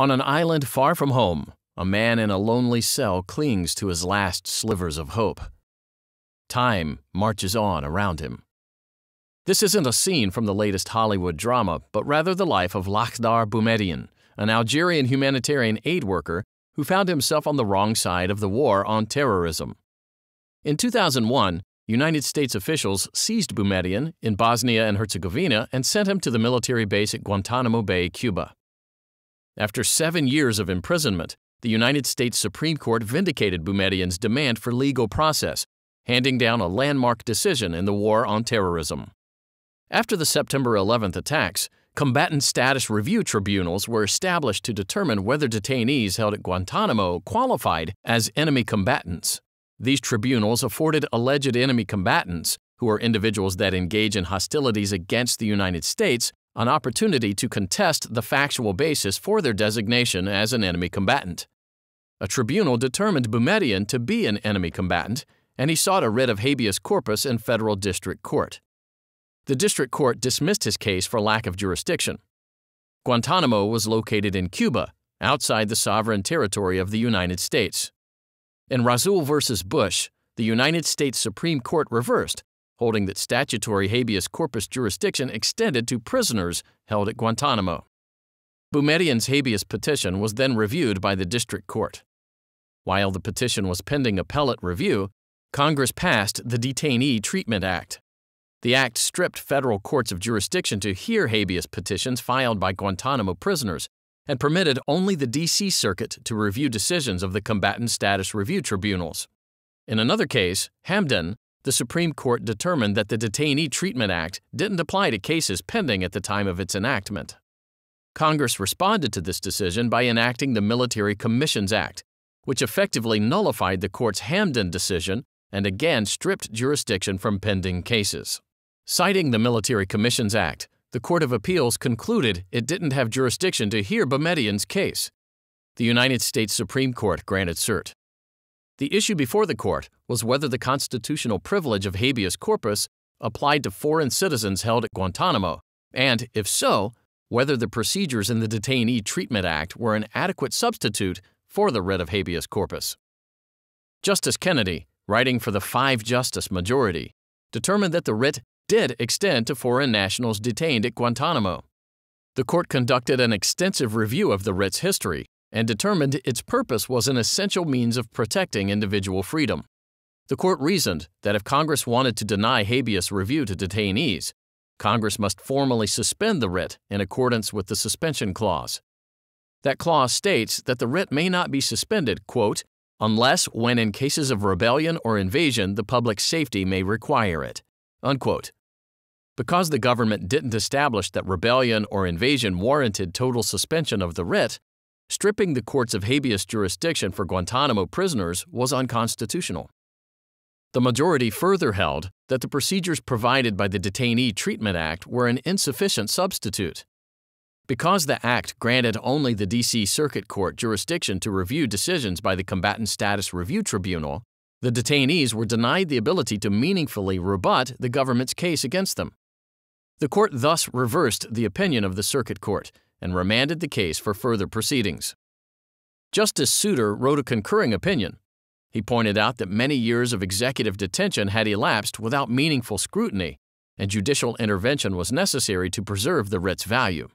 On an island far from home, a man in a lonely cell clings to his last slivers of hope. Time marches on around him. This isn't a scene from the latest Hollywood drama, but rather the life of Lakhdar Boumediene, an Algerian humanitarian aid worker who found himself on the wrong side of the war on terrorism. In 2001, United States officials seized Boumediene in Bosnia and Herzegovina and sent him to the military base at Guantanamo Bay, Cuba. After 7 years of imprisonment, the United States Supreme Court vindicated Boumediene's demand for legal process, handing down a landmark decision in the war on terrorism. After the September 11th attacks, combatant status review tribunals were established to determine whether detainees held at Guantanamo qualified as enemy combatants. These tribunals afforded alleged enemy combatants, who are individuals that engage in hostilities against the United States, an opportunity to contest the factual basis for their designation as an enemy combatant. A tribunal determined Boumediene to be an enemy combatant, and he sought a writ of habeas corpus in federal district court. The district court dismissed his case for lack of jurisdiction. Guantanamo was located in Cuba, outside the sovereign territory of the United States. In Rasul v. Bush, the United States Supreme Court reversed, holding that statutory habeas corpus jurisdiction extended to prisoners held at Guantanamo. Boumediene's habeas petition was then reviewed by the district court. While the petition was pending appellate review, Congress passed the Detainee Treatment Act. The act stripped federal courts of jurisdiction to hear habeas petitions filed by Guantanamo prisoners and permitted only the D.C. Circuit to review decisions of the combatant status review tribunals. In another case, Hamdan, the Supreme Court determined that the Detainee Treatment Act didn't apply to cases pending at the time of its enactment. Congress responded to this decision by enacting the Military Commissions Act, which effectively nullified the court's Hamdan decision and again stripped jurisdiction from pending cases. Citing the Military Commissions Act, the Court of Appeals concluded it didn't have jurisdiction to hear Boumediene's case. The United States Supreme Court granted cert. The issue before the court was whether the constitutional privilege of habeas corpus applied to foreign citizens held at Guantanamo, and, if so, whether the procedures in the Detainee Treatment Act were an adequate substitute for the writ of habeas corpus. Justice Kennedy, writing for the five-justice majority, determined that the writ did extend to foreign nationals detained at Guantanamo. The court conducted an extensive review of the writ's history and determined its purpose was an essential means of protecting individual freedom. The court reasoned that if Congress wanted to deny habeas review to detainees, Congress must formally suspend the writ in accordance with the suspension clause. That clause states that the writ may not be suspended, quote, unless when in cases of rebellion or invasion the public safety may require it, unquote. Because the government didn't establish that rebellion or invasion warranted total suspension of the writ, stripping the courts of habeas jurisdiction for Guantanamo prisoners was unconstitutional. The majority further held that the procedures provided by the Detainee Treatment Act were an insufficient substitute. Because the act granted only the D.C. Circuit Court jurisdiction to review decisions by the Combatant Status Review Tribunal, the detainees were denied the ability to meaningfully rebut the government's case against them. The court thus reversed the opinion of the Circuit Court and remanded the case for further proceedings. Justice Souter wrote a concurring opinion. He pointed out that many years of executive detention had elapsed without meaningful scrutiny, and judicial intervention was necessary to preserve the writ's value.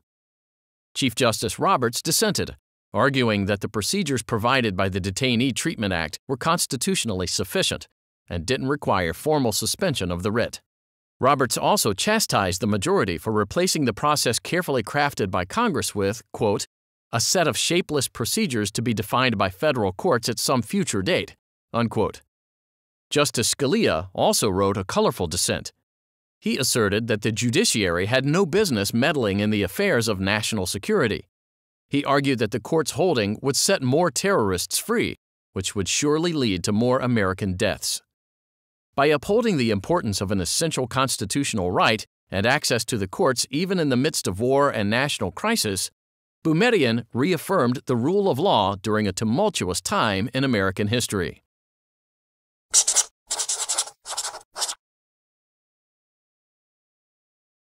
Chief Justice Roberts dissented, arguing that the procedures provided by the Detainee Treatment Act were constitutionally sufficient and didn't require formal suspension of the writ. Roberts also chastised the majority for replacing the process carefully crafted by Congress with, quote, a set of shapeless procedures to be defined by federal courts at some future date, unquote. Justice Scalia also wrote a colorful dissent. He asserted that the judiciary had no business meddling in the affairs of national security. He argued that the court's holding would set more terrorists free, which would surely lead to more American deaths. By upholding the importance of an essential constitutional right and access to the courts even in the midst of war and national crisis, Boumediene reaffirmed the rule of law during a tumultuous time in American history.